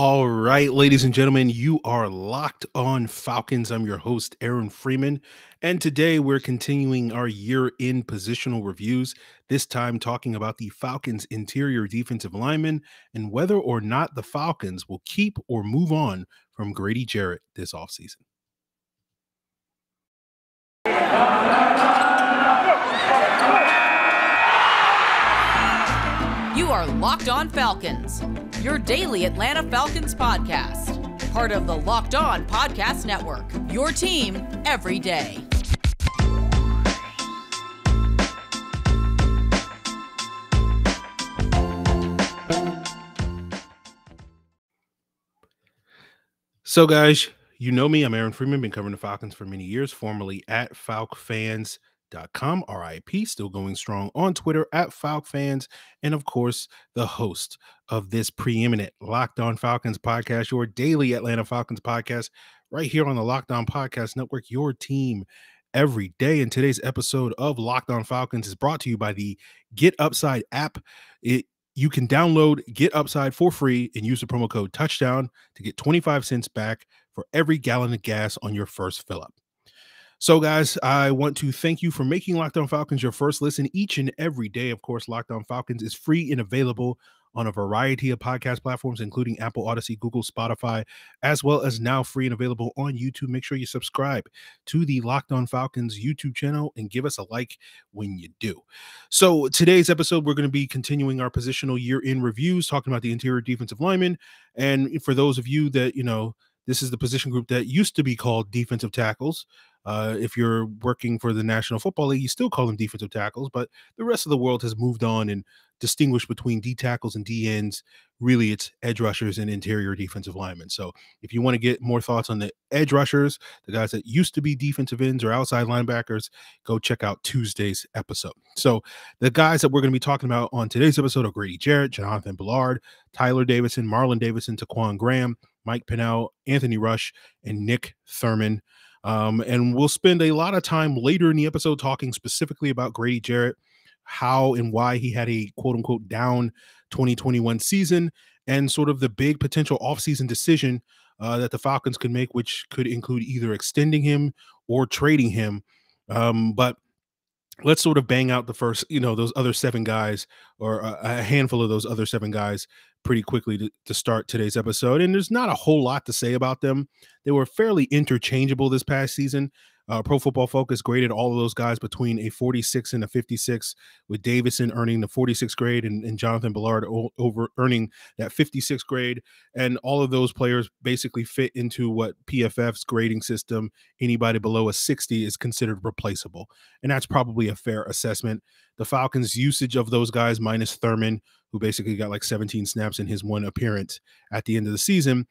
All right, ladies and gentlemen, you are locked on Falcons. I'm your host, Aaron Freeman, and today we're continuing our year-end positional reviews, this time talking about the Falcons' interior defensive linemen and whether or not the Falcons will keep or move on from Grady Jarrett this offseason. You are Locked On Falcons, your daily Atlanta Falcons podcast, part of the Locked On Podcast Network, your team every day. So guys, you know me, I'm Aaron Freeman, been covering the Falcons for many years, formerly at FalcFans.com, RIP, still going strong on Twitter at FalcFans, and of course, the host of this preeminent Locked On Falcons podcast, your daily Atlanta Falcons podcast, right here on the Locked On Podcast Network, your team every day. And today's episode of Locked On Falcons is brought to you by the GetUpside app. You can download GetUpside for free and use the promo code TOUCHDOWN to get 25 cents back for every gallon of gas on your first fill-up. So guys, I want to thank you for making Locked On Falcons your first listen each and every day. Of course, Locked On Falcons is free and available on a variety of podcast platforms, including Apple, Odyssey, Google, Spotify, as well as now free and available on YouTube. Make sure you subscribe to the Locked On Falcons YouTube channel and give us a like when you do. So today's episode, we're going to be continuing our positional year-end reviews, talking about the interior defensive lineman. And for those of you that, this is the position group that used to be called defensive tackles. If you're working for the National Football League, you still call them defensive tackles, but the rest of the world has moved on and distinguished between D tackles and D ends. Really, it's edge rushers and interior defensive linemen. So if you want to get more thoughts on the edge rushers, the guys that used to be defensive ends or outside linebackers, go check out Tuesday's episode. So the guys that we're going to be talking about on today's episode are Grady Jarrett, Jonathan Bullard, Tyeler Davison, Marlon Davidson, Ta'Quon Graham, Mike Pennel, Anthony Rush, and Nick Thurman. And we'll spend a lot of time later in the episode talking specifically about Grady Jarrett, how and why he had a quote-unquote down 2021 season, and sort of the big potential offseason decision that the Falcons could make, which could include either extending him or trading him. But let's sort of bang out the first, those other seven guys, or a handful of those other seven guys, pretty quickly to start today's episode. And there's not a whole lot to say about them. They were fairly interchangeable this past season. Pro Football Focus graded all of those guys between a 46 and a 56, with Davison earning the 46th grade and Jonathan Bullard over earning that 56th grade. And all of those players basically fit into what PFF's grading system. Anybody below a 60 is considered replaceable. And that's probably a fair assessment. The Falcons' usage of those guys, minus Thurman, who basically got like 17 snaps in his one appearance at the end of the season,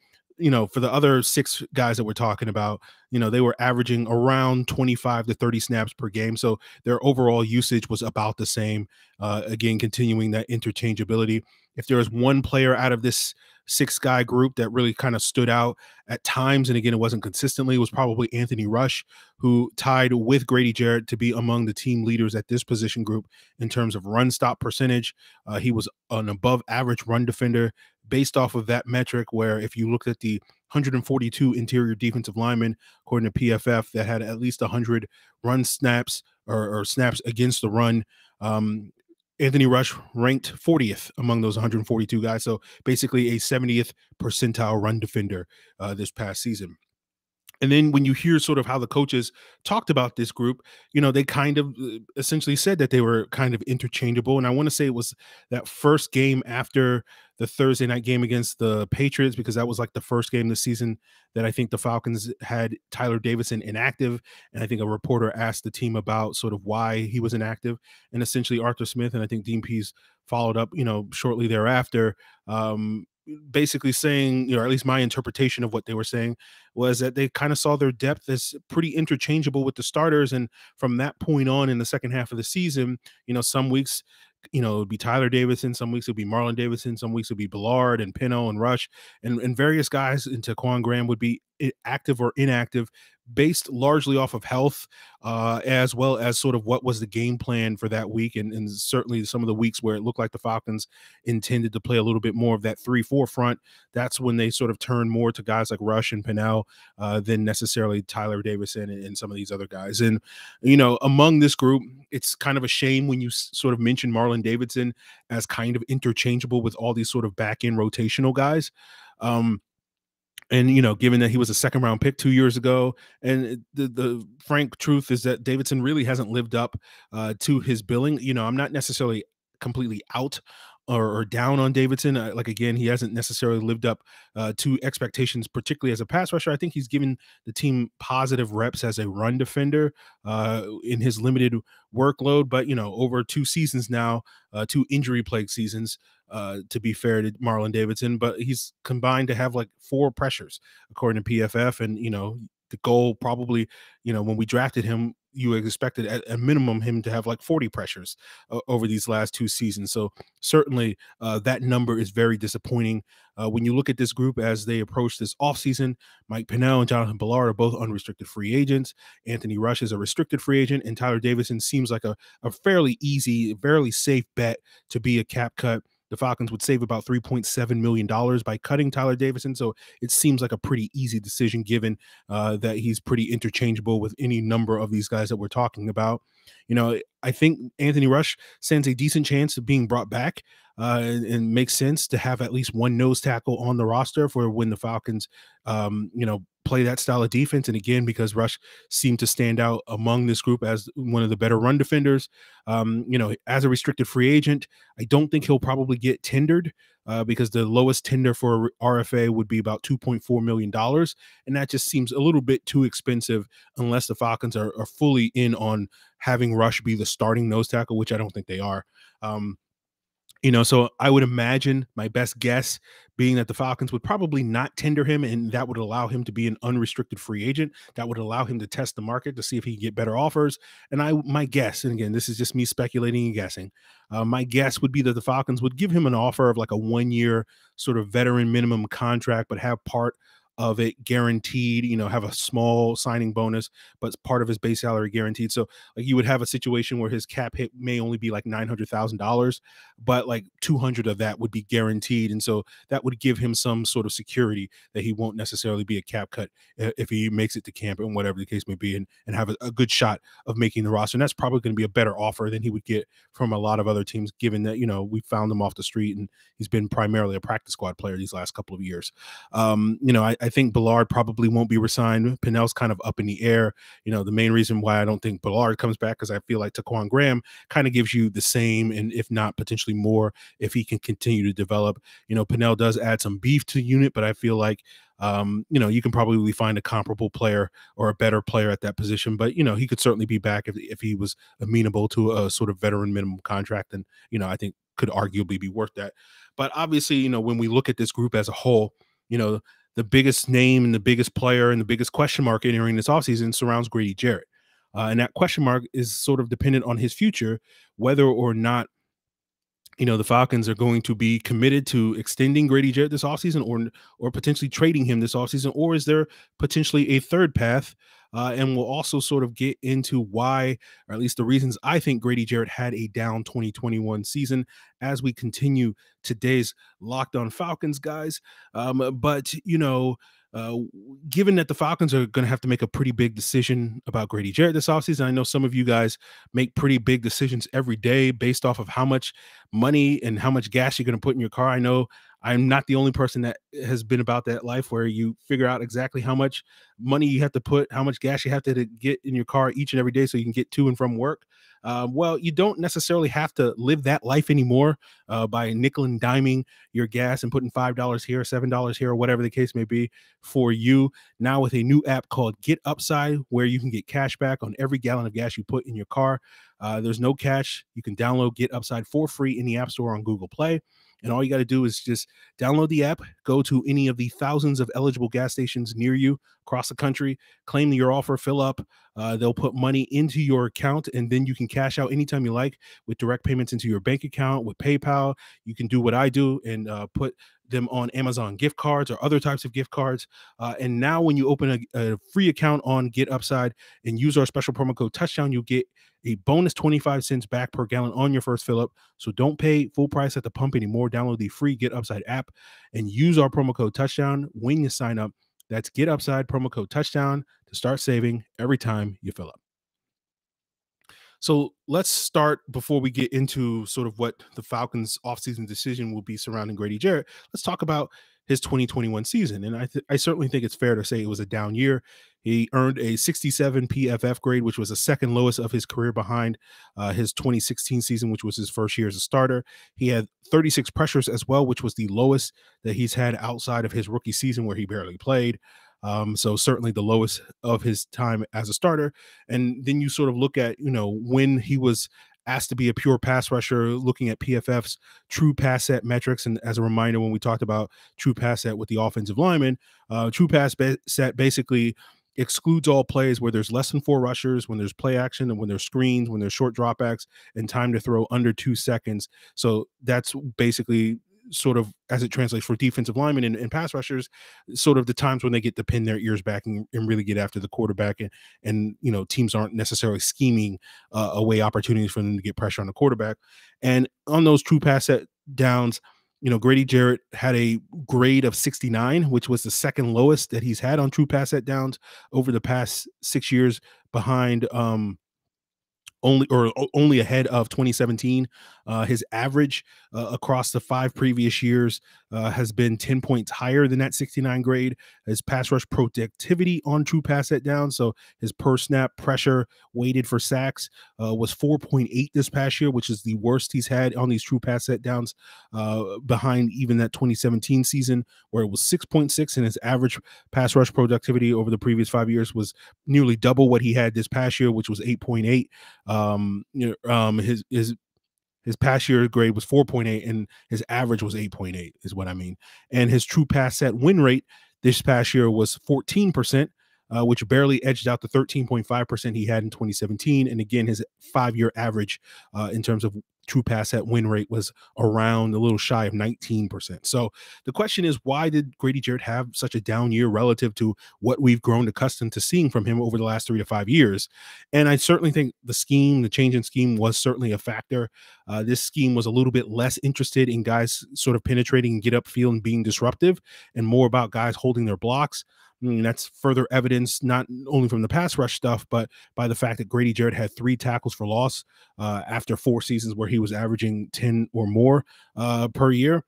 for the other six guys that we're talking about, they were averaging around 25 to 30 snaps per game. So their overall usage was about the same. Again, continuing that interchangeability. If there was one player out of this six guy group that really kind of stood out at times, and again, it wasn't consistently, it was probably Anthony Rush, who tied with Grady Jarrett to be among the team leaders at this position group in terms of run stop percentage. He was an above average run defender based off of that metric, where if you looked at the 142 interior defensive linemen, according to PFF, that had at least 100 run snaps or snaps against the run, Anthony Rush ranked 40th among those 142 guys. So basically a 70th percentile run defender this past season. And then when you hear sort of how the coaches talked about this group, they kind of essentially said that they were kind of interchangeable. And I want to say it was that first game after the Thursday night game against the Patriots, because that was like the first game this season that I think the Falcons had Tyeler Davison inactive. And I think a reporter asked the team about sort of why he was inactive, and essentially Arthur Smith and I think Dean Pease followed up, shortly thereafter, basically saying, or at least my interpretation of what they were saying was that they kind of saw their depth as pretty interchangeable with the starters. And from that point on in the second half of the season, some weeks, it'd be Tyeler Davison, some weeks it'd be Marlon Davidson, some weeks it'd be Bullard and Pennel and Rush and various guys, and Ta'Quon Graham would be active or inactive based largely off of health, as well as sort of what was the game plan for that week, and certainly some of the weeks where it looked like the Falcons intended to play a little bit more of that 3-4 front. That's when they sort of turn more to guys like Rush and Pennel than necessarily Tyeler Davison and some of these other guys. And, you know, among this group, it's kind of a shame when you sort of mention Marlon Davidson as kind of interchangeable with all these sort of back-end rotational guys. And, you know, given that he was a second-round pick 2 years ago, and the frank truth is that Davidson really hasn't lived up to his billing. You know, I'm not necessarily completely out or down on Davidson. Like, again, he hasn't necessarily lived up to expectations, particularly as a pass rusher. I think he's given the team positive reps as a run defender in his limited workload. But, you know, over two seasons now, two injury-plagued seasons, to be fair to Marlon Davidson, but he's combined to have like 4 pressures according to PFF. And, you know, the goal probably, you know, when we drafted him, you expected at a minimum him to have like 40 pressures over these last 2 seasons. So certainly that number is very disappointing. When you look at this group as they approach this offseason, Mike Pennel and Jonathan Bullard are both unrestricted free agents. Anthony Rush is a restricted free agent, and Tyeler Davison seems like a fairly easy, fairly safe bet to be a cap cut. The Falcons would save about $3.7 million by cutting Tyeler Davison, so it seems like a pretty easy decision given that he's pretty interchangeable with any number of these guys that we're talking about. You know, I think Anthony Rush stands a decent chance of being brought back, and makes sense to have at least one nose tackle on the roster for when the Falcons, you know, play that style of defense. And again, because Rush seemed to stand out among this group as one of the better run defenders, you know, as a restricted free agent, I don't think he'll probably get tendered because the lowest tender for RFA would be about $2.4 million. And that just seems a little bit too expensive unless the Falcons are fully in on having Rush be the starting nose tackle, which I don't think they are. You know, so I would imagine my best guess being that the Falcons would probably not tender him, and that would allow him to be an unrestricted free agent. That would allow him to test the market to see if he can get better offers. And my guess, and again, this is just me speculating and guessing, my guess would be that the Falcons would give him an offer of like a 1-year sort of veteran minimum contract, but have part of it guaranteed, you know, have a small signing bonus, but part of his base salary guaranteed. So like you would have a situation where his cap hit may only be like $900,000, but like 200 of that would be guaranteed. And so that would give him some sort of security that he won't necessarily be a cap cut if he makes it to camp and whatever the case may be, and have a good shot of making the roster. And that's probably going to be a better offer than he would get from a lot of other teams, given that, you know, we found him off the street and he's been primarily a practice squad player these last couple of years. You know, I think Bullard probably won't be resigned. Pennell's kind of up in the air. You know, the main reason why I don't think Bullard comes back, because I feel like Ta'Quon Graham kind of gives you the same, and if not potentially more, if he can continue to develop. You know, Pennel does add some beef to the unit, but I feel like, you know, you can probably find a comparable player or a better player at that position. But, you know, he could certainly be back if he was amenable to a sort of veteran minimum contract. And, you know, I think could arguably be worth that. But obviously, you know, when we look at this group as a whole, you know, the biggest name and the biggest player and the biggest question mark entering this offseason surrounds Grady Jarrett. And that question mark is sort of dependent on his future, whether or not, you know, the Falcons are going to be committed to extending Grady Jarrett this offseason or potentially trading him this offseason, or is there potentially a third path? And we'll also sort of get into why, or at least the reasons I think Grady Jarrett had a down 2021 season as we continue today's Locked On Falcons, guys. But, you know, given that the Falcons are going to have to make a pretty big decision about Grady Jarrett this offseason, I know some of you guys make pretty big decisions every day based off of how much money and how much gas you're going to put in your car. I know I'm not the only person that has been about that life where you figure out exactly how much money you have to put, how much gas you have to get in your car each and every day so you can get to and from work. Well, you don't necessarily have to live that life anymore by nickel and diming your gas and putting $5 here, $7 here, or whatever the case may be for you. Now with a new app called GetUpside, where you can get cash back on every gallon of gas you put in your car. There's no catch. You can download GetUpside for free in the App Store on Google Play. And all you got to do is just download the app, go to any of the thousands of eligible gas stations near you across the country, claim your offer, fill up. They'll put money into your account, and then you can cash out anytime you like with direct payments into your bank account, with PayPal. You can do what I do and put them on Amazon gift cards or other types of gift cards. And now when you open a free account on GetUpside and use our special promo code Touchdown, you get a bonus 25 cents back per gallon on your first fill up. So don't pay full price at the pump anymore. Download the free GetUpside app and use our promo code Touchdown when you sign up. That's GetUpside, promo code Touchdown to start saving every time you fill up. So let's start, before we get into sort of what the Falcons' offseason decision will be surrounding Grady Jarrett, let's talk about his 2021 season. And I certainly think it's fair to say it was a down year. He earned a 67 PFF grade, which was the second lowest of his career behind his 2016 season, which was his first year as a starter. He had 36 pressures as well, which was the lowest that he's had outside of his rookie season where he barely played. So certainly the lowest of his time as a starter. And then you sort of look at, you know, when he was asked to be a pure pass rusher, looking at PFF's true pass set metrics. And as a reminder, when we talked about true pass set with the offensive lineman, true pass set basically excludes all plays where there's less than 4 rushers, when there's play action, and when there's screens, when there's short dropbacks, and time to throw under 2 seconds. So that's basically sort of, as it translates for defensive linemen and pass rushers, sort of the times when they get to pin their ears back and really get after the quarterback, and you know, teams aren't necessarily scheming away opportunities for them to get pressure on the quarterback. And on those true pass set downs, you know, Grady Jarrett had a grade of 69, which was the second lowest that he's had on true pass set downs over the past 6 years, behind only ahead of 2017. His average across the 5 previous years has been 10 points higher than that 69 grade. His pass rush productivity on true pass set down, so his per snap pressure weighted for sacks, was 4.8 this past year, which is the worst he's had on these true pass set downs, behind even that 2017 season where it was 6.6, and his average pass rush productivity over the previous 5 years was nearly double what he had this past year, which was 8.8. His past year grade was 4.8 and his average was 8.8 is what I mean. And his true pass set win rate this past year was 14%, which barely edged out the 13.5% he had in 2017. And again, his 5-year average in terms of true pass set win rate was around a little shy of 19%. So the question is, why did Grady Jarrett have such a down year relative to what we've grown accustomed to seeing from him over the last 3 to 5 years? And I certainly think the scheme, the change in scheme, was certainly a factor. This scheme was a little bit less interested in guys sort of penetrating and get upfield and being disruptive, and more about guys holding their blocks. I mean, that's further evidence not only from the pass rush stuff, but by the fact that Grady Jarrett had 3 tackles for loss after 4 seasons where he was averaging 10 or more per year.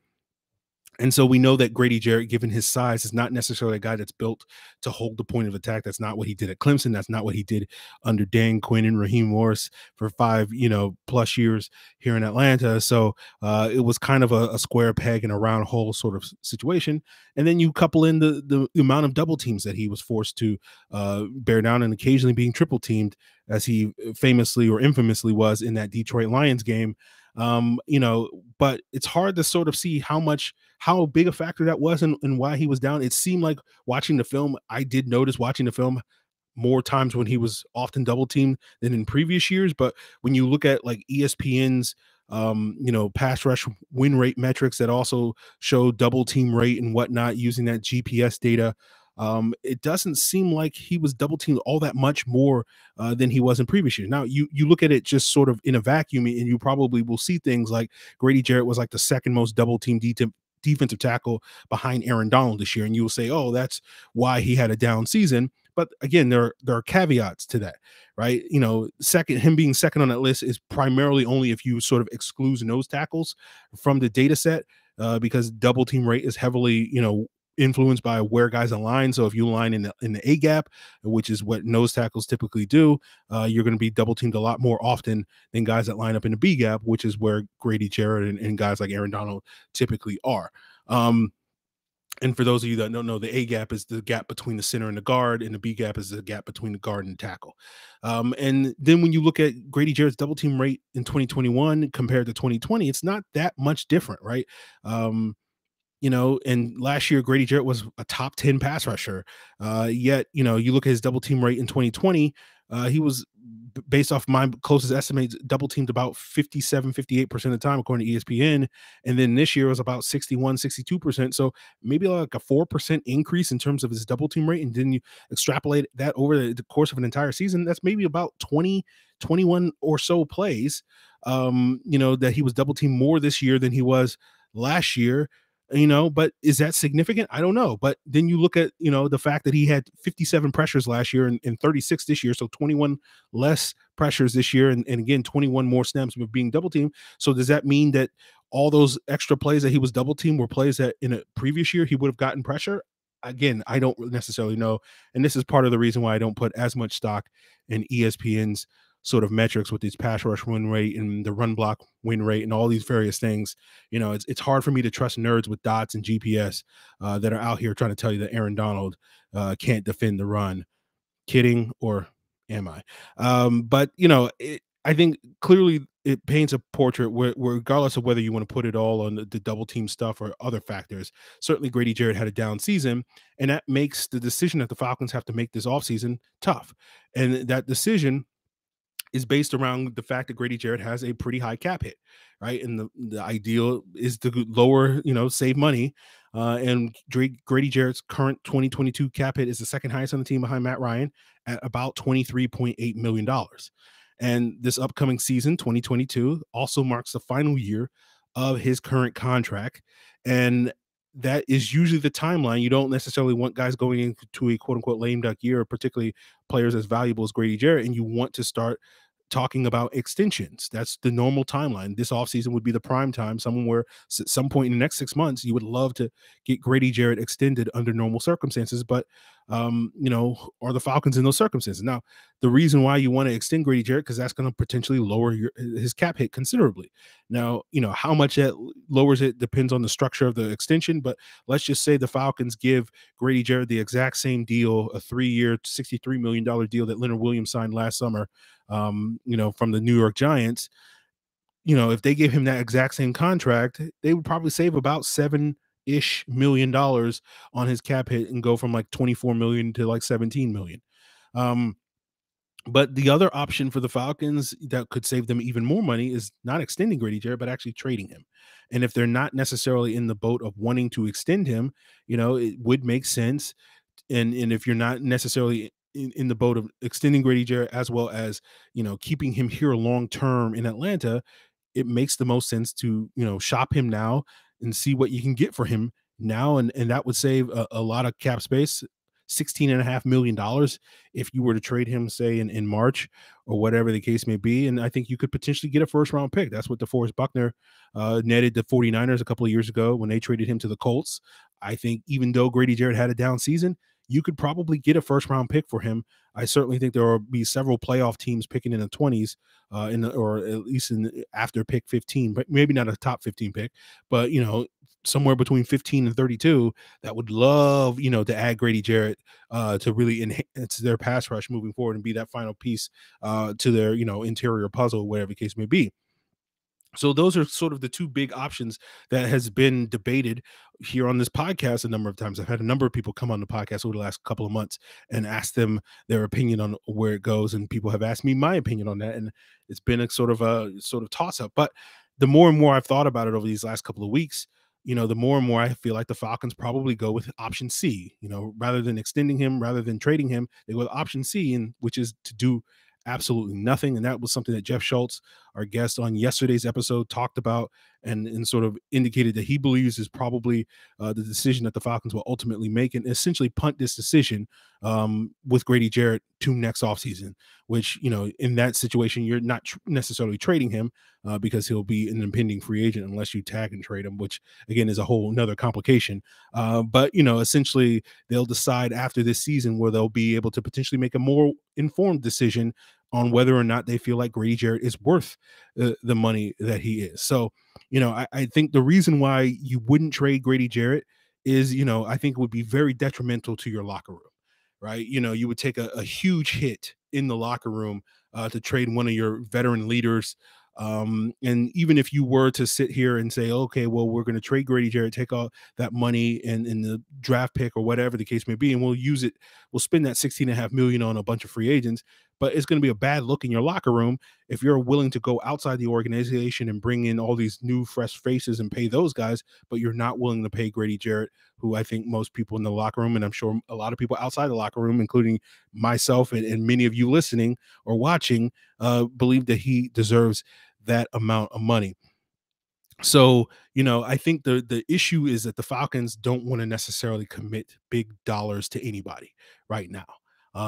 And so we know that Grady Jarrett, given his size, is not necessarily a guy that's built to hold the point of attack. That's not what he did at Clemson. That's not what he did under Dan Quinn and Raheem Morris for 5, you know, plus years here in Atlanta. So it was kind of a square peg in a round hole sort of situation. And then you couple in the amount of double teams that he was forced to bear down, and occasionally being triple teamed, as he famously or infamously was in that Detroit Lions game. You know, but it's hard to sort of see how big a factor that was and why he was down. It seemed like, watching the film, I did notice watching the film more times when he was often double teamed than in previous years. But when you look at like ESPN's, you know, pass rush win rate metrics that also show double team rate and whatnot, using that GPS data, it doesn't seem like he was double teamed all that much more than he was in previous years. Now, you look at it just sort of in a vacuum, and you probably will see things like Grady Jarrett was like the second most double teamed defensive tackle behind Aaron Donald this year, and you will say, oh, that's why he had a down season. But again, there are caveats to that, right? You know, him being second on that list is primarily only if you sort of exclude nose tackles from the data set, because double team rate is heavily, you know, influenced by where guys align. So if you line in the A gap, which is what nose tackles typically do, you're going to be double teamed a lot more often than guys that line up in the B gap, which is where Grady Jarrett and guys like Aaron Donald typically are. And for those of you that don't know, the A gap is the gap between the center and the guard, and the B gap is the gap between the guard and tackle. And then when you look at Grady Jarrett's double team rate in 2021 compared to 2020, it's not that much different, right? You know, and last year, Grady Jarrett was a top 10 pass rusher. Yet, you know, you look at his double team rate in 2020, he was based off my closest estimates, double teamed about 57, 58% of the time, according to ESPN. And then this year was about 61, 62%. So maybe like a 4% increase in terms of his double team rate. And then you extrapolate that over the course of an entire season. That's maybe about 20, 21 or so plays, you know, that he was double teamed more this year than he was last year. You know, but is that significant? I don't know. But then you look at, you know, the fact that he had 57 pressures last year and 36 this year. So 21 less pressures this year. And again, 21 more snaps with being double teamed. So does that mean that all those extra plays that he was double teamed were plays that in a previous year he would have gotten pressure? Again, I don't necessarily know. And this is part of the reason why I don't put as much stock in ESPN's sort of metrics with these pass rush win rate and the run block win rate and all these various things. You know, it's hard for me to trust nerds with dots and GPS that are out here trying to tell you that Aaron Donald can't defend the run. Kidding, or am I? But, you know, I think clearly it paints a portrait where regardless of whether you want to put it all on the double team stuff or other factors, certainly Grady Jarrett had a down season, and that makes the decision that the Falcons have to make this offseason tough. And that decision is based around the fact that Grady Jarrett has a pretty high cap hit, right? And the ideal is to lower, you know, save money. And Grady Jarrett's current 2022 cap hit is the second highest on the team behind Matt Ryan at about $23.8 million. And this upcoming season, 2022, also marks the final year of his current contract. And that is usually the timeline. You don't necessarily want guys going into a quote-unquote lame duck year, particularly players as valuable as Grady Jarrett, and you want to start talking about extensions. That's the normal timeline. This offseason would be the prime time, somewhere at some point in the next 6 months. You would love to get Grady Jarrett extended under normal circumstances, but you know, are the Falcons in those circumstances? Now, the reason why you want to extend Grady Jarrett, because that's going to potentially lower his cap hit considerably. Now, you know, how much that lowers it depends on the structure of the extension, but let's just say the Falcons give Grady Jarrett the exact same deal, a 3-year, $63 million deal that Leonard Williams signed last summer, you know, from the New York Giants. You know, if they gave him that exact same contract, they would probably save about $7-ish million on his cap hit and go from like 24 million to like 17 million. But the other option for the Falcons that could save them even more money is not extending Grady Jarrett, but actually trading him. And if they're not necessarily in the boat of wanting to extend him, you know, it would make sense. And if you're not necessarily in the boat of extending Grady Jarrett, as well as, you know, keeping him here long term in Atlanta, it makes the most sense to, you know, shop him now and see what you can get for him now. And that would save a lot of cap space, $16.5 million if you were to trade him, say, in March or whatever the case may be. And I think you could potentially get a first-round pick. That's what DeForest Buckner netted the 49ers a couple of years ago when they traded him to the Colts. I think even though Grady Jarrett had a down season, you could probably get a first-round pick for him. I certainly think there will be several playoff teams picking in the 20s, or at least after pick 15, but maybe not a top 15 pick, but, you know, somewhere between 15 and 32 that would love, you know, to add Grady Jarrett to really enhance their pass rush moving forward and be that final piece to their, you know, interior puzzle, whatever the case may be. So those are sort of the two big options that has been debated here on this podcast a number of times. I've had a number of people come on the podcast over the last couple of months and ask them their opinion on where it goes. And people have asked me my opinion on that. And it's been a sort of toss up. But the more and more I've thought about it over these last couple of weeks, you know, the more and more I feel like the Falcons probably go with option C, you know, rather than extending him, rather than trading him, they go with option C, and which is to do absolutely nothing. And that was something that Jeff Schultz, our guest on yesterday's episode, talked about and sort of indicated that he believes is probably the decision that the Falcons will ultimately make, and essentially punt this decision with Grady Jarrett to next offseason, which, you know, in that situation, you're not necessarily trading him because he'll be an impending free agent unless you tag and trade him, which again is a whole nother complication. But, you know, essentially they'll decide after this season where they'll be able to potentially make a more informed decision on whether or not they feel like Grady Jarrett is worth the money that he is. So, you know, I think the reason why you wouldn't trade Grady Jarrett is, you know, I think it would be very detrimental to your locker room, right? You know, you would take a huge hit in the locker room to trade one of your veteran leaders. And even if you were to sit here and say, okay, well, we're going to trade Grady Jarrett, take all that money and in the draft pick or whatever the case may be, and we'll spend that $16.5 million on a bunch of free agents. but it's going to be a bad look in your locker room if you're willing to go outside the organization and bring in all these new fresh faces and pay those guys, but you're not willing to pay Grady Jarrett, who I think most people in the locker room, and I'm sure a lot of people outside the locker room, including myself and many of you listening or watching, believe that he deserves that amount of money. So, you know, I think the issue is that the Falcons don't want to necessarily commit big dollars to anybody right now,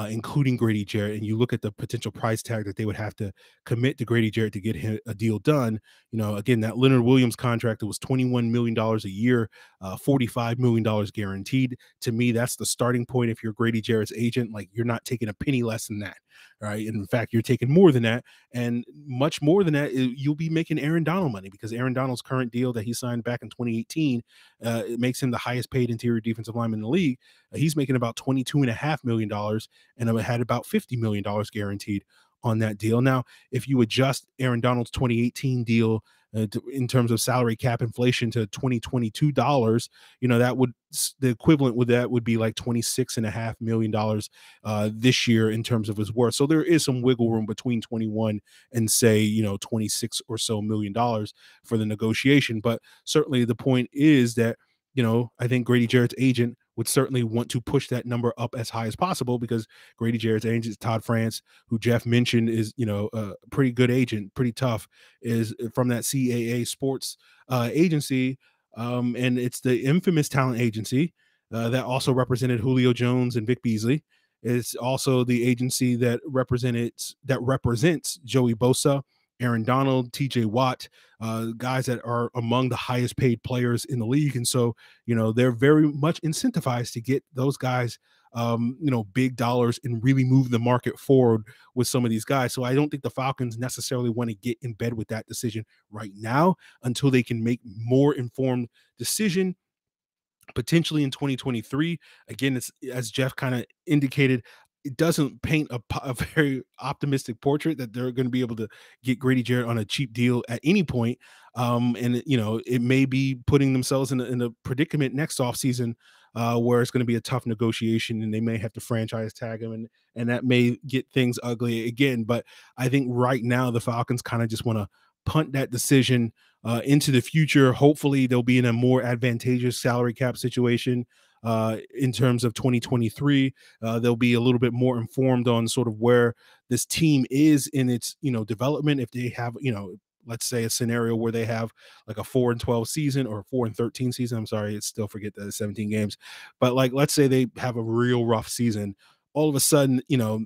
including Grady Jarrett. And you look at the potential price tag that they would have to commit to Grady Jarrett to get him a deal done. You know, again, that Leonard Williams contract that was $21 million a year, $45 million guaranteed. To me, that's the starting point. If you're Grady Jarrett's agent, like, you're not taking a penny less than that. Right. And in fact, you're taking more than that, and much more than that. You'll be making Aaron Donald money, because Aaron Donald's current deal that he signed back in 2018, it makes him the highest paid interior defensive lineman in the league. He's making about $22.5 million, and it had about $50 million guaranteed on that deal. Now, if you adjust Aaron Donald's 2018 deal in terms of salary cap inflation to 2022 dollars, you know, that would, the equivalent with that would be like $26.5 million this year in terms of his worth. So there is some wiggle room between 21 and say, you know, $26 or so million for the negotiation. But certainly the point is that, you know, I think Grady Jarrett's agent would certainly want to push that number up as high as possible, because Grady Jarrett's agent, Todd France, who Jeff mentioned is, you know, a pretty good agent, pretty tough, is from that CAA Sports agency. And it's the infamous talent agency that also represented Julio Jones and Vic Beasley. It's also the agency that represents Joey Bosa, Aaron Donald, TJ Watt, guys that are among the highest paid players in the league. And so, you know, they're very much incentivized to get those guys, you know, big dollars and really move the market forward with some of these guys. So I don't think the Falcons necessarily want to get in bed with that decision right now until they can make more informed decision. Potentially in 2023, again, it's, as Jeff kind of indicated, it doesn't paint a very optimistic portrait that they're going to be able to get Grady Jarrett on a cheap deal at any point. And, you know, it may be putting themselves in a predicament next offseason where it's going to be a tough negotiation, and they may have to franchise tag him, and that may get things ugly again. But I think right now the Falcons kind of just want to punt that decision into the future. Hopefully they'll be in a more advantageous salary cap situation in terms of 2023. They'll be a little bit more informed on sort of where this team is in its, you know, development. If they have, you know, let's say a scenario where they have like a 4-12 season or a 4-13 season. I'm sorry, I still forget that it's 17 games, but like, let's say they have a real rough season. All of a sudden, you know,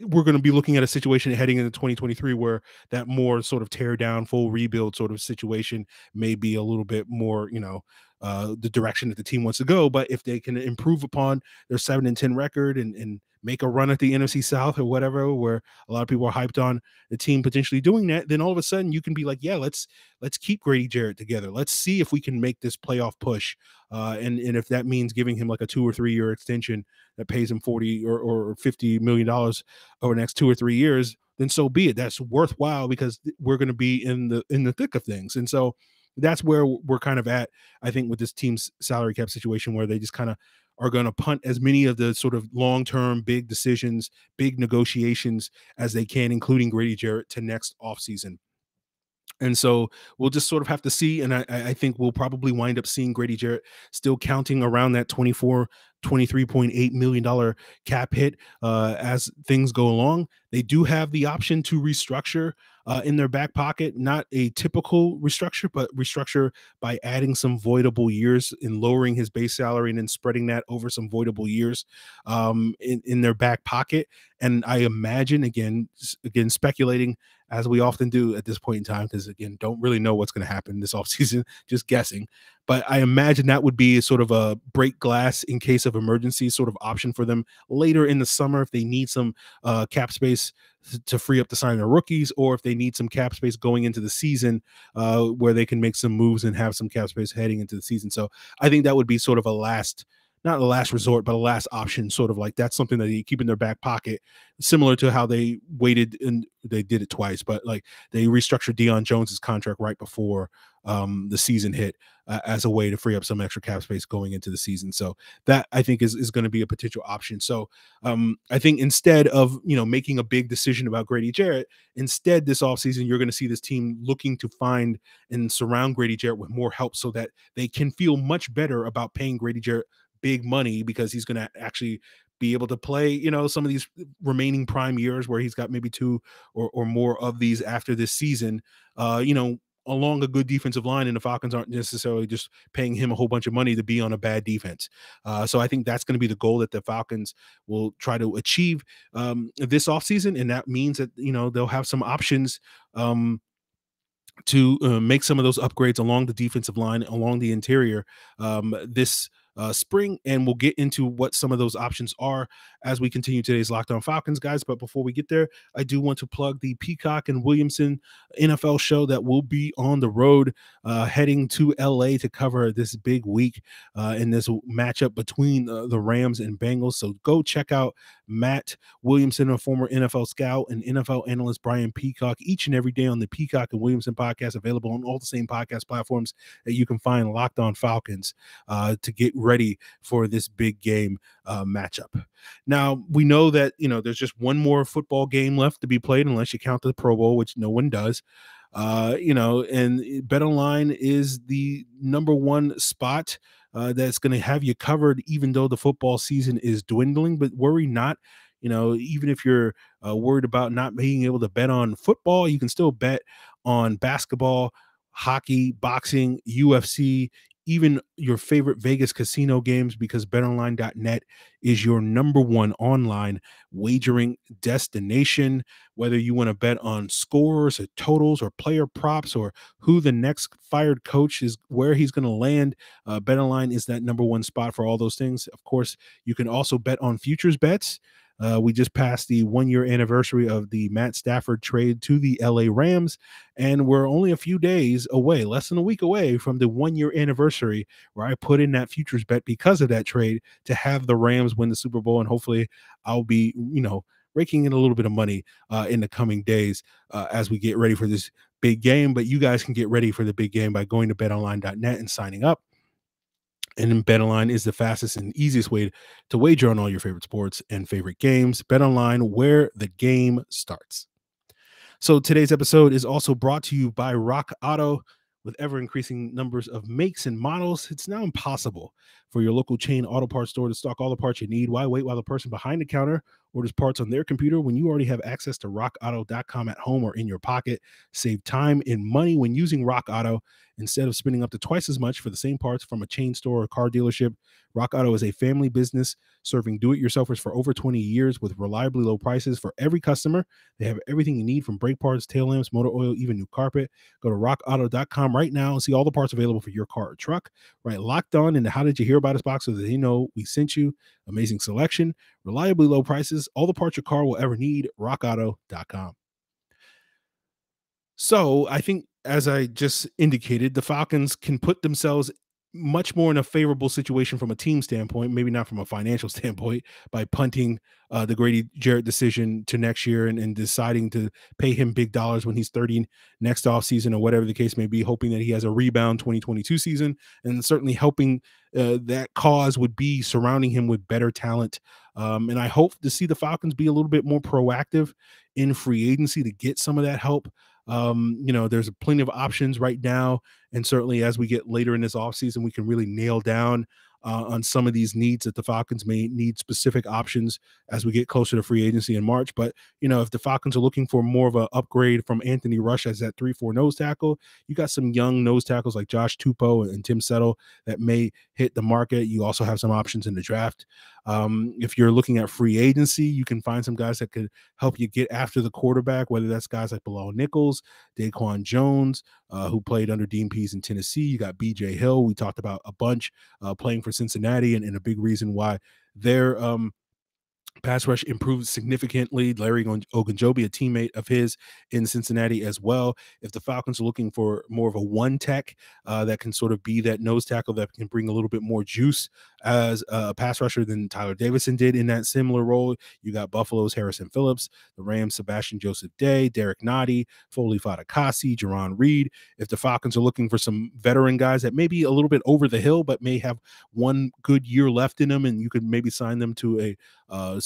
we're going to be looking at a situation heading into 2023 where that more sort of tear down, full rebuild sort of situation may be a little bit more, you know, the direction that the team wants to go. But if they can improve upon their 7-10 record and make a run at the NFC South or whatever, where a lot of people are hyped on the team potentially doing that, then all of a sudden you can be like, yeah, let's keep Grady Jarrett together. Let's see if we can make this playoff push. And if that means giving him like a 2- or 3-year extension that pays him $40 or $50 million over the next 2 or 3 years, then so be it. That's worthwhile, because we're going to be in the thick of things. And so that's where we're kind of at, I think, with this team's salary cap situation, where they just kind of are going to punt as many of the sort of long-term big decisions, big negotiations as they can, including Grady Jarrett, to next offseason. And so we'll just sort of have to see. And I think we'll probably wind up seeing Grady Jarrett still counting around that $23.8 million cap hit as things go along. They do have the option to restructure in their back pocket, not a typical restructure, but restructure by adding some voidable years and lowering his base salary and then spreading that over some voidable years in their back pocket. And I imagine, again, speculating, as we often do at this point in time, because, again, don't really know what's going to happen this offseason, just guessing. But I imagine that would be sort of a break glass in case of emergency sort of option for them later in the summer if they need some cap space to free up to sign their rookies, or if they need some cap space going into the season where they can make some moves and have some cap space heading into the season. So I think that would be sort of a last, not the last resort, but a last option, sort of like that's something that they keep in their back pocket, similar to how they waited, and they did it twice, but like they restructured Deion Jones's contract right before the season hit as a way to free up some extra cap space going into the season. So that, I think, is going to be a potential option. So I think instead of, making a big decision about Grady Jarrett, instead this offseason, you're going to see this team looking to find and surround Grady Jarrett with more help so that they can feel much better about paying Grady Jarrett big money, because he's going to actually be able to play, some of these remaining prime years where he's got maybe two or more of these after this season, along a good defensive line, and the Falcons aren't necessarily just paying him a whole bunch of money to be on a bad defense. So I think that's going to be the goal that the Falcons will try to achieve this offseason. And that means that, they'll have some options to make some of those upgrades along the defensive line, along the interior this spring, and we'll get into what some of those options are as we continue today's Locked On Falcons, guys. But before we get there, I do want to plug the Peacock and Williamson NFL show that will be on the road, heading to LA to cover this big week in this matchup between the Rams and Bengals. So go check out Matt Williamson, a former NFL scout, and NFL analyst Brian Peacock, each and every day on the Peacock and Williamson podcast, available on all the same podcast platforms that you can find Locked On Falcons, to get ready for this big game matchup. Now, we know that, there's just one more football game left to be played, unless you count the Pro Bowl, which no one does. And BetOnline is the #1 spot that's going to have you covered, even though the football season is dwindling. But worry not. Even if you're worried about not being able to bet on football, you can still bet on basketball, hockey, boxing, UFC, even your favorite Vegas casino games, because betonline.net is your #1 online wagering destination. Whether you want to bet on scores or totals or player props or who the next fired coach is, where he's going to land, BetOnline is that #1 spot for all those things. Of course, you can also bet on futures bets. We just passed the 1-year anniversary of the Matt Stafford trade to the LA Rams, and we're only a few days away, less than a week away, from the 1-year anniversary where I put in that futures bet because of that trade to have the Rams win the Super Bowl. And hopefully I'll be, raking in a little bit of money in the coming days as we get ready for this big game. But you guys can get ready for the big game by going to betonline.net and signing up. And BetOnline is the fastest and easiest way to wager on all your favorite sports and favorite games. BetOnline, where the game starts. So today's episode is also brought to you by Rock Auto. With ever-increasing numbers of makes and models, it's now impossible for your local chain auto parts store to stock all the parts you need. Why wait while the person behind the counter orders parts on their computer when you already have access to rockauto.com at home or in your pocket? Save time and money when using Rock Auto. Instead of spending up to twice as much for the same parts from a chain store or car dealership, Rock Auto is a family business serving do-it-yourselfers for over 20 years with reliably low prices for every customer. They have everything you need, from brake parts, tail lamps, motor oil, even new carpet. Go to rockauto.com right now and see all the parts available for your car or truck. Right, Locked On in the How Did You Hear About Us box, so that they know we sent you. Amazing selection, reliably low prices, all the parts your car will ever need. rockauto.com. So I think, as I just indicated, the Falcons can put themselves much more in a favorable situation from a team standpoint, maybe not from a financial standpoint, by punting the Grady Jarrett decision to next year and deciding to pay him big dollars when he's 30 next offseason, or whatever the case may be, hoping that he has a rebound 2022 season. And certainly helping that cause would be surrounding him with better talent. And I hope to see the Falcons be a little bit more proactive in free agency to get some of that help. There's plenty of options right now, and certainly as we get later in this offseason, we can really nail down on some of these needs that the Falcons may need specific options as we get closer to free agency in March. But, if the Falcons are looking for more of an upgrade from Anthony Rush as that 3-4 nose tackle, you got some young nose tackles like Josh Tupou and Tim Settle that may hit the market. You also have some options in the draft. If you're looking at free agency, you can find some guys that could help you get after the quarterback, whether that's guys like Bilal Nichols, Daquan Jones, who played under Dean Pease in Tennessee. You got B.J. Hill, we talked about a bunch, playing for Cincinnati, and a big reason why their Pass rush improved significantly. Larry Ogunjobi, a teammate of his in Cincinnati as well. If the Falcons are looking for more of a one tech that can sort of be that nose tackle that can bring a little bit more juice as a pass rusher than Tyeler Davison did in that similar role, you got Buffalo's Harrison Phillips, the Rams' Sebastian Joseph Day, Derek Noddy, Foley Fadakasi, Jerron Reed. If the Falcons are looking for some veteran guys that may be a little bit over the hill but may have one good year left in them, and you could maybe sign them to a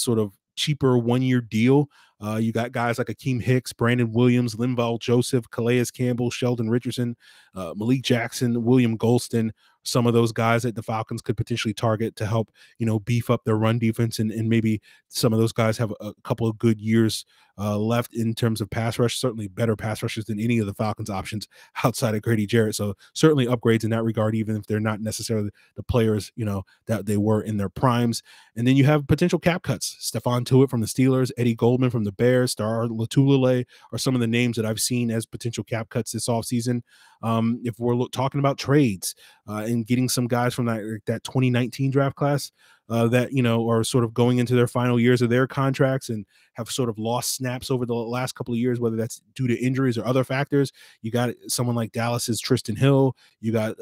sort of cheaper one-year deal. You got guys like Akeem Hicks, Brandon Williams, Linval Joseph, Calais Campbell, Sheldon Richardson, Malik Jackson, William Golston, some of those guys that the Falcons could potentially target to help, you know, beef up their run defense. And maybe some of those guys have a couple of good years left in terms of pass rush, certainly better pass rushers than any of the Falcons options outside of Grady Jarrett. So certainly upgrades in that regard, even if they're not necessarily the players, you know, that they were in their primes. And then you have potential cap cuts. Stephon Tuitt from the Steelers, Eddie Goldman from the Bears, Star Lotulele are some of the names that I've seen as potential cap cuts this offseason. If we're talking about trades and getting some guys from that 2019 draft class that, you know, are sort of going into their final years of their contracts and have sort of lost snaps over the last couple of years, whether that's due to injuries or other factors. You got someone like Dallas's Tristan Hill. You got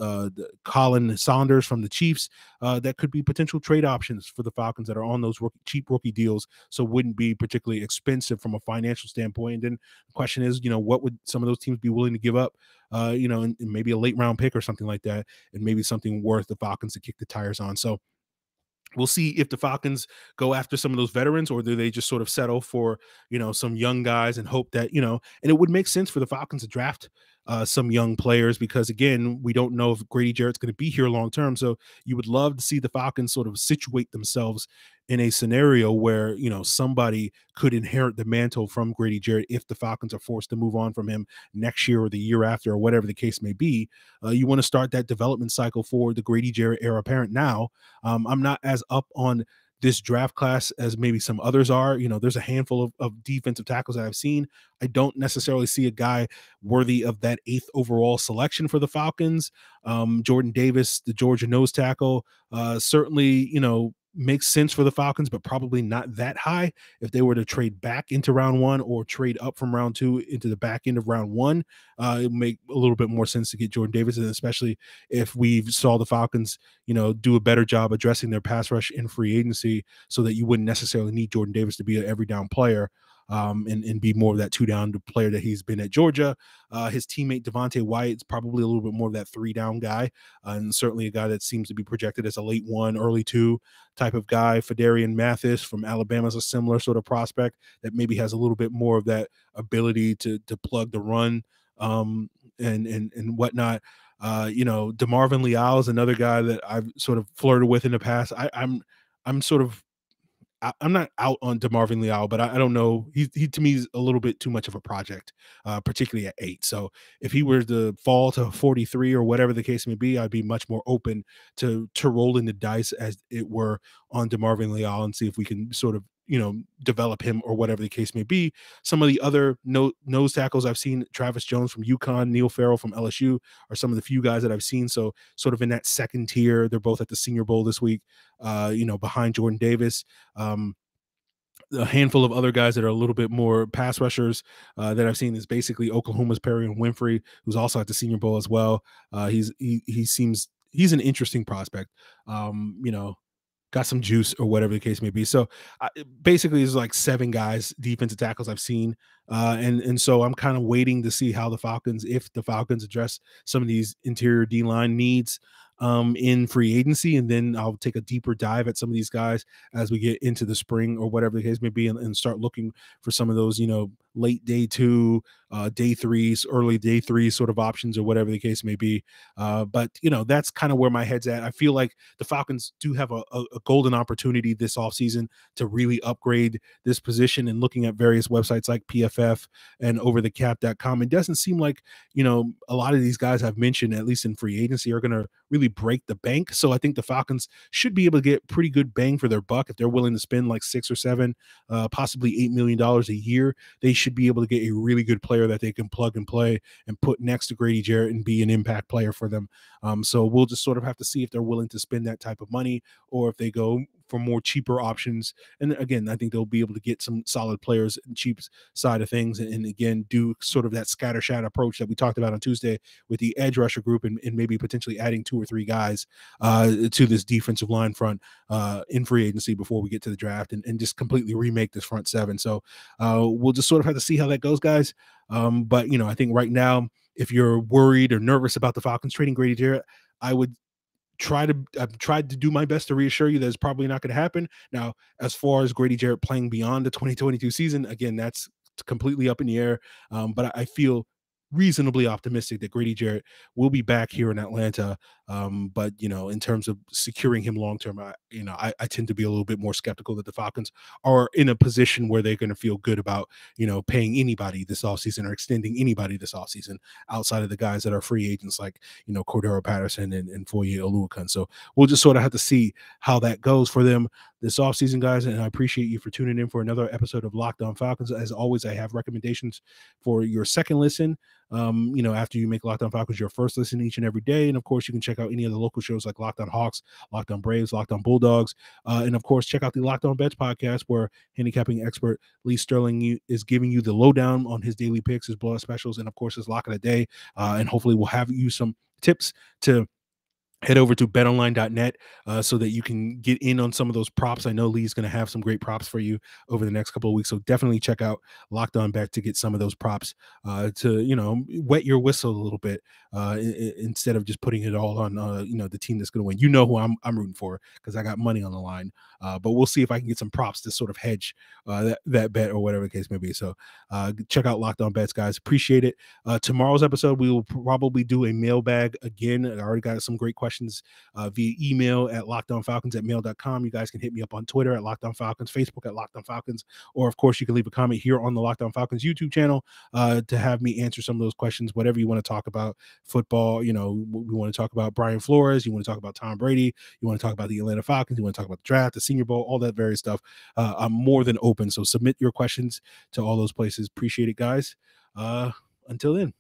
Colin Saunders from the Chiefs. That could be potential trade options for the Falcons that are on those cheap rookie deals, so wouldn't be particularly expensive from a financial standpoint. And then the question is, you know, what would some of those teams be willing to give up, you know, and maybe a late round pick or something like that, and maybe something worth the Falcons to kick the tires on. So we'll see if the Falcons go after some of those veterans, or do they just sort of settle for, you know, some young guys and hope that, you know, and it would make sense for the Falcons to draft some young players, because again, we don't know if Grady Jarrett's going to be here long term. So you would love to see the Falcons sort of situate themselves in a scenario where, you know, somebody could inherit the mantle from Grady Jarrett if the Falcons are forced to move on from him next year or the year after or whatever the case may be. You want to start that development cycle for the Grady Jarrett heir apparent now. I'm not as up on this draft class as maybe some others are. You know, there's a handful of defensive tackles that I've seen. I don't necessarily see a guy worthy of that 8th overall selection for the Falcons. Jordan Davis, the Georgia nose tackle, certainly, you know, makes sense for the Falcons, but probably not that high. If they were to trade back into round one or trade up from round two into the back end of round one, it would make a little bit more sense to get Jordan Davis, and especially if we saw the Falcons, you know, do a better job addressing their pass rush in free agency, so that you wouldn't necessarily need Jordan Davis to be an every down player. And be more of that two-down player that he's been at Georgia. His teammate Devontae Wyatt is probably a little bit more of that three-down guy, and certainly a guy that seems to be projected as a late one, early two type of guy. Fedarian Mathis from Alabama is a similar sort of prospect that maybe has a little bit more of that ability to plug the run and whatnot. You know, DeMarvin Leal is another guy that I've sort of flirted with in the past. I'm not out on DeMarvin Leal, but I don't know. He to me is a little bit too much of a project, particularly at 8. So if he were to fall to 43 or whatever the case may be, I'd be much more open to rolling the dice, as it were, on DeMarvin Leal and see if we can sort of, you know, develop him or whatever the case may be. Some of the other nose tackles I've seen, Travis Jones from UConn, Neil Farrell from LSU, are some of the few guys that I've seen. So sort of in that second tier, they're both at the Senior Bowl this week, you know, behind Jordan Davis. A handful of other guys that are a little bit more pass rushers that I've seen is basically Oklahoma's Perrion Winfrey, who's also at the Senior Bowl as well. He's an interesting prospect, you know, got some juice or whatever the case may be. So basically there's like 7 guys, defensive tackles, I've seen. And so I'm kind of waiting to see how the Falcons, if the Falcons address some of these interior D-line needs in free agency. And then I'll take a deeper dive at some of these guys as we get into the spring or whatever the case may be, and start looking for some of those, you know, late day 2, day 3s, early day 3 sort of options or whatever the case may be. But, you know, that's kind of where my head's at. I feel like the Falcons do have a golden opportunity this offseason to really upgrade this position, and looking at various websites like PFF and overthecap.com, it doesn't seem like, you know, a lot of these guys I've mentioned, at least in free agency, are going to really break the bank. So I think the Falcons should be able to get pretty good bang for their buck. If they're willing to spend like $6 or $7, possibly $8 million a year, they should be able to get a really good player that they can plug and play and put next to Grady Jarrett and be an impact player for them. So we'll just sort of have to see if they're willing to spend that type of money, or if they go for more cheaper options. And again, I think they'll be able to get some solid players in cheap side of things. And again, do sort of that scattershot approach that we talked about on Tuesday with the edge rusher group, and maybe potentially adding 2 or 3 guys to this defensive line front in free agency before we get to the draft, and just completely remake this front seven. So we'll just sort of have to see how that goes, guys. But, you know, I think right now, if you're worried or nervous about the Falcons trading Grady Jarrett, I've tried to do my best to reassure you that it's probably not going to happen. Now, as far as Grady Jarrett playing beyond the 2022 season, again, that's completely up in the air. But I feel reasonably optimistic that Grady Jarrett will be back here in Atlanta. But, you know, in terms of securing him long-term, I tend to be a little bit more skeptical that the Falcons are in a position where they're going to feel good about, you know, paying anybody this offseason or extending anybody this offseason outside of the guys that are free agents like, you know, Cordero Patterson and Foye Oluokun. So we'll just sort of have to see how that goes for them this offseason, guys. And I appreciate you for tuning in for another episode of Locked On Falcons. As always, I have recommendations for your second listen. You know, after you make Locked On Falcons your first listen each and every day. And of course, you can check out any of the local shows like Locked On Hawks, Locked On Braves, Locked On Bulldogs. And of course, check out the Locked On Bets podcast, where handicapping expert Lee Sterling is giving you the lowdown on his daily picks, his blowout specials, and of course, his lock of the day. And hopefully we'll have you some tips to head over to betonline.net so that you can get in on some of those props. I know Lee's going to have some great props for you over the next couple of weeks. So definitely check out Locked On Bet to get some of those props to, you know, wet your whistle a little bit instead of just putting it all on, you know, the team that's going to win. You know who I'm rooting for because I got money on the line. But we'll see if I can get some props to sort of hedge that bet or whatever the case may be. So check out Locked On Bets, guys. Appreciate it. Tomorrow's episode, we will probably do a mailbag again. I already got some great questions via email at lockdownfalcons@mail.com. You guys can hit me up on Twitter at lockdownfalcons, Facebook at lockdownfalcons, or of course you can leave a comment here on the Lockdown Falcons YouTube channel to have me answer some of those questions, whatever you want to talk about. Football, you know, we want to talk about Brian Flores, you want to talk about Tom Brady, you want to talk about the Atlanta Falcons, you want to talk about the draft, the Senior Bowl, all that various stuff. I'm more than open, so submit your questions to all those places. Appreciate it, guys. Until then.